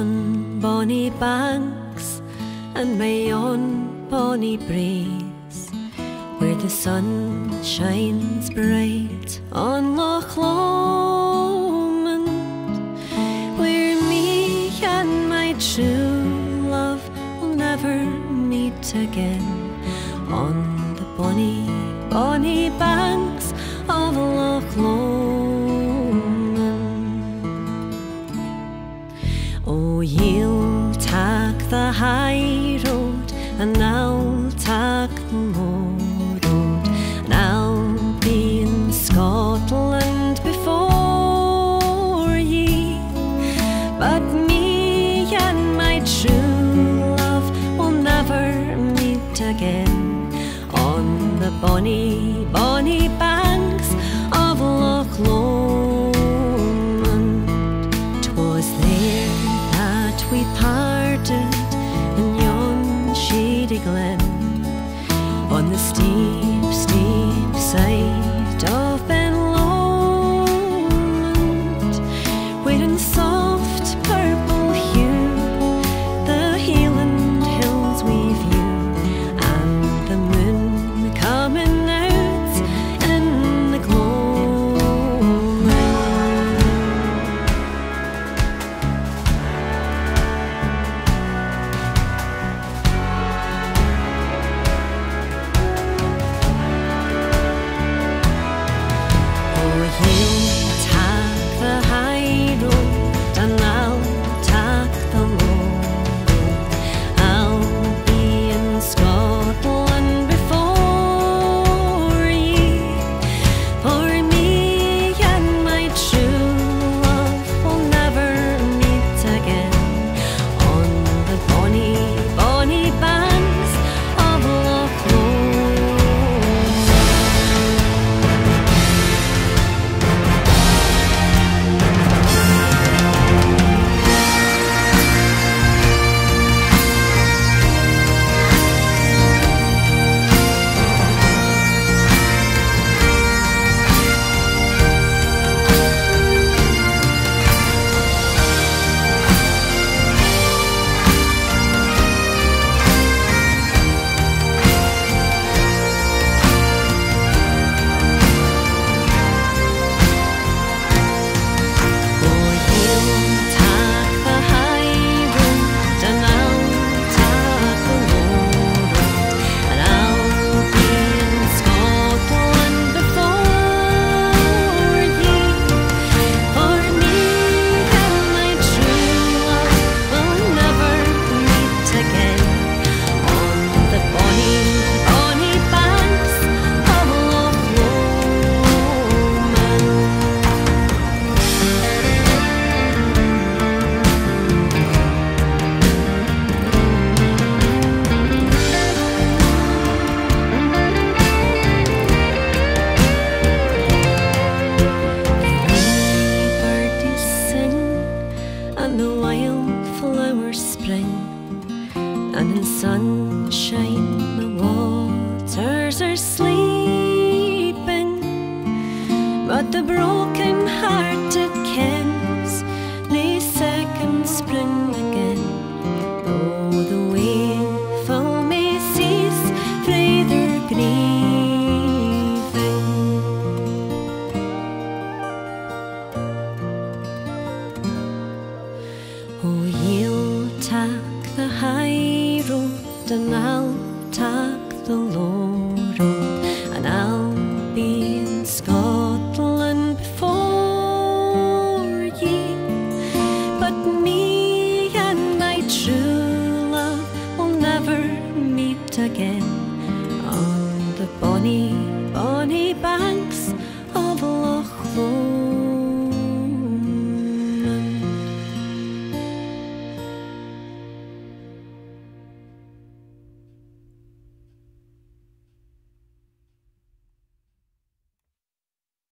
yon bonny banks and my yon bonny braes, where the sun shines bright on Loch Lomond, where me and my true love will never meet again, on the bonny, bonny banks of Loch Lomond. Oh, ye'll tak the high road and I'll tak the low road, and I'll be in Scotland before ye, but me and my true love will never meet again, on the bonny, bonny banks of Loch Lomond. 'Twas there that we parted in yon shady glen, on the steep, steep side of Ben Lomond, where in soft purple hue the Hieland hills we view, and the moon coming out in the glow. Oh, ye'll tak the high road and I'll tak the low road, I'll be in Scotland before ye, for me and my true love will never meet again, on the bonny, bonny banks of Loch Lomond. And in sunshine the waters are sleeping, but the broken heart